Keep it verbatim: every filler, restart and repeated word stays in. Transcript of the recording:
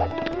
Yippee!